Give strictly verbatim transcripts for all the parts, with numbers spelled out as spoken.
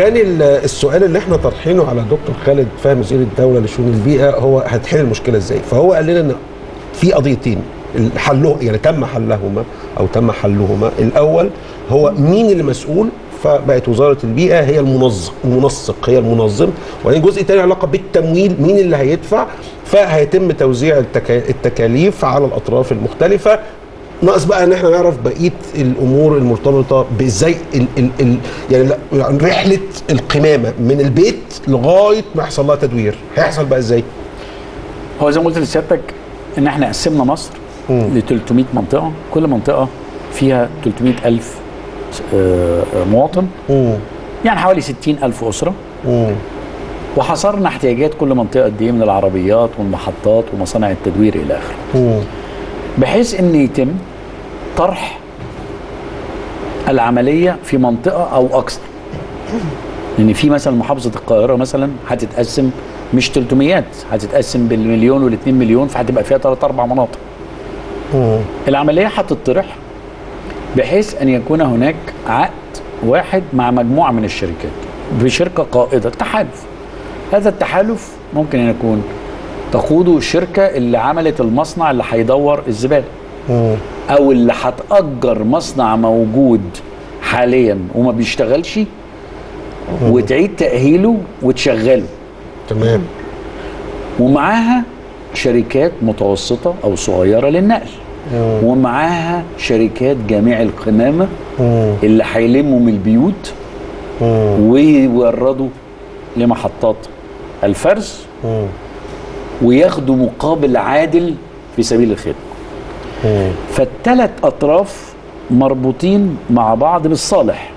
وكان السؤال اللي احنا طرحينه على دكتور خالد فهمي وزير الدوله لشؤون البيئه هو هتحل المشكله ازاي؟ فهو قال لنا ان في قضيتين حلهم، يعني تم حلهما او تم حلهما. الاول هو مين اللي مسؤول، فبقت وزاره البيئه هي المنسق، المنسق هي المنظم. وبعدين جزء تاني علاقه بالتمويل، مين اللي هيدفع، فهيتم توزيع التكاليف على الاطراف المختلفه. ناقص بقى ان احنا نعرف بقيه الامور المرتبطه بازاي ال ال ال يعني رحله القمامه من البيت لغايه ما يحصل لها تدوير، هيحصل بقى ازاي؟ هو زي ما قلت لسيادتك ان احنا قسمنا مصر ل ثلاثمائة منطقه، كل منطقه فيها ثلاثمائة ألف مواطن، يعني حوالي ستين ألف اسره. وحصرنا احتياجات كل منطقه قد ايه من العربيات والمحطات ومصانع التدوير الى اخره، بحيث ان يتم طرح العمليه في منطقه او اكثر. ان في مثلا محافظه القاهره مثلا هتتقسم مش ثلاثمائة، هتتقسم بالمليون والاثنين مليون، فهتبقى فيها ثلاث اربع مناطق. العمليه هتطرح بحيث ان يكون هناك عقد واحد مع مجموعه من الشركات بشركه قائده، تحالف. هذا التحالف ممكن ان يكون تقوده الشركه اللي عملت المصنع اللي هيدور الزباله، او اللي هتأجر مصنع موجود حاليا وما بيشتغلش وتعيد تأهيله وتشغله. تمام. ومعاها شركات متوسطه او صغيره للنقل، ومعاها شركات جميع القمامه اللي هيلموا من البيوت ويوردوا لمحطات الفرز وياخدوا مقابل عادل في سبيل الخير. فالثلاث اطراف مربوطين مع بعض بالصالح،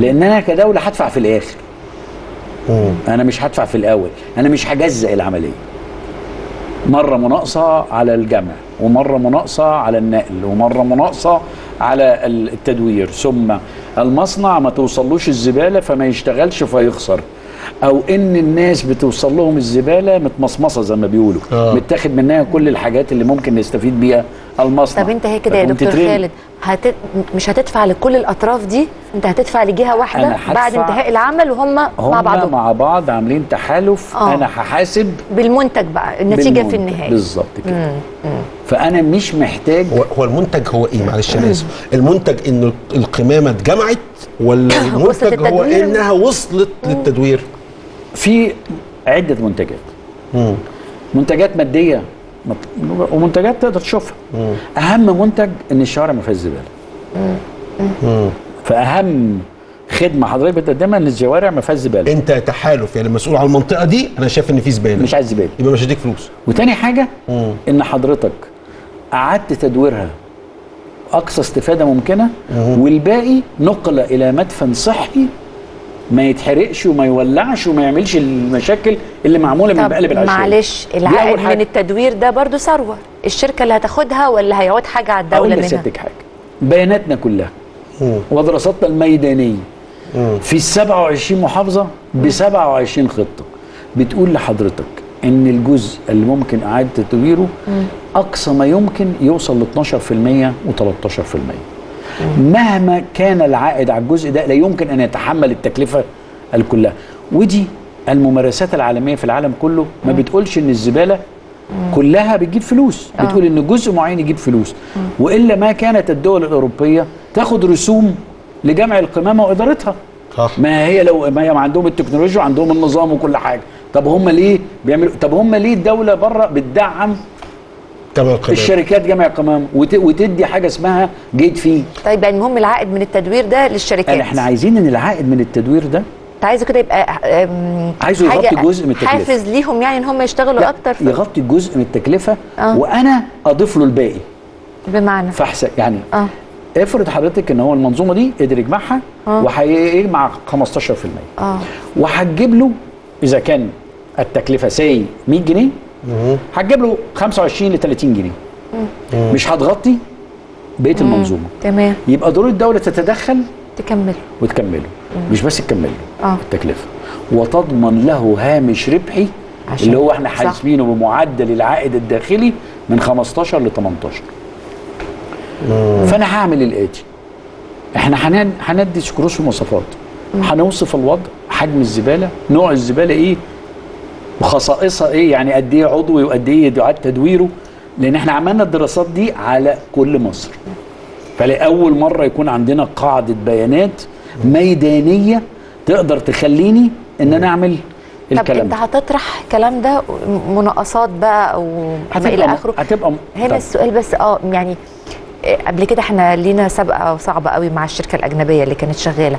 لان انا كدوله هدفع في الاخر، انا مش هدفع في الاول، انا مش هجزأ العمليه. مره مناقصه على الجمع، ومره مناقصه على النقل، ومره مناقصه على التدوير، ثم المصنع ما توصلوش الزباله فما يشتغلش فيخسر، او ان الناس بتوصل لهم الزباله متمصمصه زي ما بيقولوا، آه. متاخد منها كل الحاجات اللي ممكن يستفيد بيها المصنع. طب انت هي كده يا دكتور خالد هت... مش هتدفع لكل الاطراف دي، انت هتدفع لجهه واحده بعد انتهاء العمل، وهم مع بعضهم مع بعض عاملين تحالف. آه. انا هحاسب بالمنتج بقى، النتيجه بالمنتج. في النهايه بالظبط كده. مم. مم. فانا مش محتاج. هو المنتج هو ايه؟ معلش انا اسف، المنتج ان القمامه اتجمعت، ولا المنتج هو انها وصلت مم. للتدوير؟ في عده منتجات، مم. منتجات ماديه ومنتجات تقدر تشوفها. مم. اهم منتج ان الشوارع ما فيهاش زباله، فاهم خدمه حضرتك بتقدمها ان الشوارع ما فيهاش زباله. انت تحالف، يعني المسؤول على المنطقه دي انا شايف ان في زباله، مش عايز زباله، يبقى مش هديك فلوس. وتاني حاجه مم. ان حضرتك قعدت تدويرها اقصى استفاده ممكنه، مم. والباقي نقل الى مدفن صحي ما يتحرقش وما يولعش وما يعملش المشاكل اللي معموله من بقلب العشوائي. معلش، العائد من التدوير ده برضو ثروه، الشركه اللي هتاخدها ولا هيعود حاجه على الدوله منها؟ اقول لسيادتك حاجه، بياناتنا كلها مم. ودراساتنا الميدانيه مم. في سبعة وعشرين محافظه ب سبعة وعشرين خطه بتقول لحضرتك ان الجزء اللي ممكن اعاده تدويره مم. اقصى ما يمكن يوصل ل اثناشر بالمية و ثلاثتاشر بالمية. مهما كان العائد على الجزء ده لا يمكن ان يتحمل التكلفه الكلها. ودي الممارسات العالميه في العالم كله ما بتقولش ان الزباله كلها بتجيب فلوس، بتقول ان جزء معين يجيب فلوس، والا ما كانت الدول الاوروبيه تاخد رسوم لجمع القمامه وادارتها. ما هي لو ما هي عندهم التكنولوجيا وعندهم النظام وكل حاجه، طب هم ليه بيعملوا؟ طب هم ليه الدوله بره بتدعم الشركات جمع القمامه وتدي حاجه اسمها جيت فيه؟ طيب يعني المهم العائد من التدوير ده للشركات، احنا عايزين ان العائد من التدوير ده انت عايزه كده يبقى عايزه يغطي جزء من التكلفه، حافز ليهم يعني ان هم يشتغلوا اكتر، ف... يغطي جزء من التكلفه. آه. وانا اضيف له الباقي، بمعنى فاحسن يعني. آه. افرض حضرتك ان هو المنظومه دي قدر يجمعها آه. وهيجمع خمستاشر بالمية اه وهتجيب له، اذا كان التكلفه ساي مية جنيه هتجيب له خمسة وعشرين ل ثلاثين جنيه، مم. مش هتغطي بقيه المنظومه. تمام. يبقى ضروري الدوله تتدخل تكمله وتكمله، مم. مش بس تكمله آه. التكلفه، وتضمن له هامش ربحي عشان. اللي هو احنا حاسبينه بمعدل العائد الداخلي من خمستاشر ل تمنتاشر. مم. فانا هعمل الاتي، احنا هندي سكروس في المواصفات، هنوصف الوضع، حجم الزباله، نوع الزباله ايه، وخصائصها ايه، يعني قد ايه عضوي وقد ايه يعاد تدويره، لان احنا عملنا الدراسات دي على كل مصر. فلأول مره يكون عندنا قاعده بيانات ميدانيه تقدر تخليني ان انا اعمل الكلام. طب انت هتطرح الكلام ده مناقصات بقى او ما الى اخره، هتبقى م... هنا طب. السؤال بس اه يعني قبل كده احنا لينا سابقه صعبه قوي مع الشركه الاجنبيه اللي كانت شغاله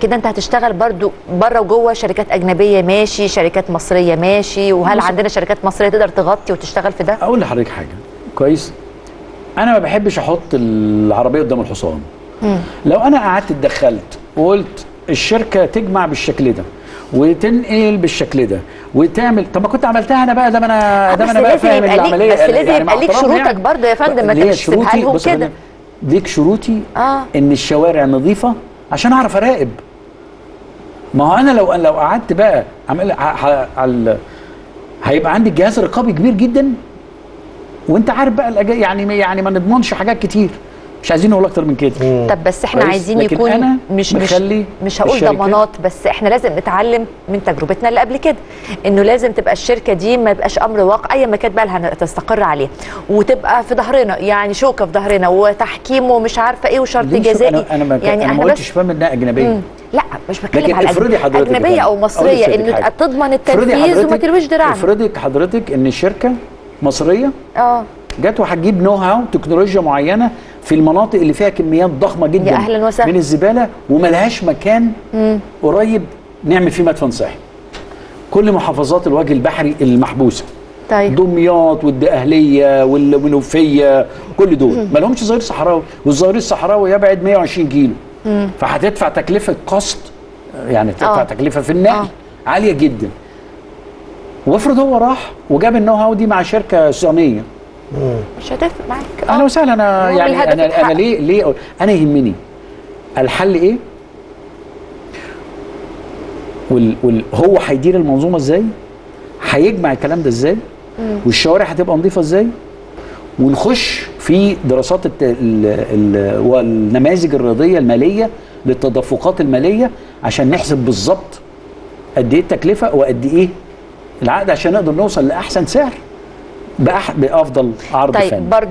كده، انت هتشتغل برضو بره وجوه شركات اجنبيه ماشي، شركات مصريه ماشي، وهل مصر. عندنا شركات مصريه تقدر تغطي وتشتغل في ده؟ اقول لحضرتك حاجه كويس، انا ما بحبش احط العربيه قدام الحصان. مم. لو انا قعدت اتدخلت وقلت الشركه تجمع بالشكل ده وتنقل بالشكل ده وتعمل، طب ما كنت عملتها انا بقى، ده انا ده انا بقى فاهم العمليه. بس لازم يبقى ليك شروطك برضه يا فندم، ما تبقاش تسيبها لهم كده. ليك شروطي آه. ان الشوارع نظيفه عشان اعرف اراقب. ما هو انا لو لو قعدت بقى عمل على هيبقى عندي جهاز رقابي كبير جدا، وانت عارف بقى الأج... يعني يعني ما نضمنش حاجات كتير، مش عايزين نقول اكتر من كده. مم. طب بس احنا عايزين يكون أنا مش مش مش هقول ضمانات، بس احنا لازم نتعلم من تجربتنا اللي قبل كده، انه لازم تبقى الشركه دي ما يبقاش امر واقع اي ما كانت بقى اللي هتستقر عليه، وتبقى في ظهرنا، يعني شوكه في ظهرنا وتحكيم ومش عارفه ايه وشرط جزائي. انا انا ما يعني انا ما قلتش فاهم انها اجنبيه. مم. لا مش بتكلم على اجنبيه او مصريه، ان تضمن التنفيذ وما ترويش دراعنا. افرضي حضرتك ان الشركه مصريه اه جت وهتجيب نو هاو تكنولوجيا معينه في المناطق اللي فيها كميات ضخمه جدا من الزباله وملهاش مكان مم. قريب نعمل فيه مدفن صحي. كل محافظات الوجه البحري المحبوسه، طيب دمياط والدقهليه والمنوفيه، كل دول ما لهمش ظهير صحراوي، والظهير الصحراوي يبعد مية وعشرين كيلو، فهتدفع تكلفه قصد، يعني تدفع تكلفه في النقل عاليه جدا. وافرض هو راح وجاب النو هاو دي مع شركه صينيه، مش هتفرق معاك. اهلا وسهلا. انا يعني انا الحق. انا ليه ليه انا يهمني الحل ايه؟ وال وال هو هيدير المنظومه ازاي؟ هيجمع الكلام ده ازاي؟ مم. والشوارع هتبقى نظيفه ازاي؟ ونخش في دراسات الت... ال... ال... والنماذج الرياضيه الماليه للتدفقات الماليه عشان نحسب بالظبط قد ايه التكلفه وقد ايه العقد، عشان نقدر نوصل لاحسن سعر بأح... بأفضل عرض. طيب فني.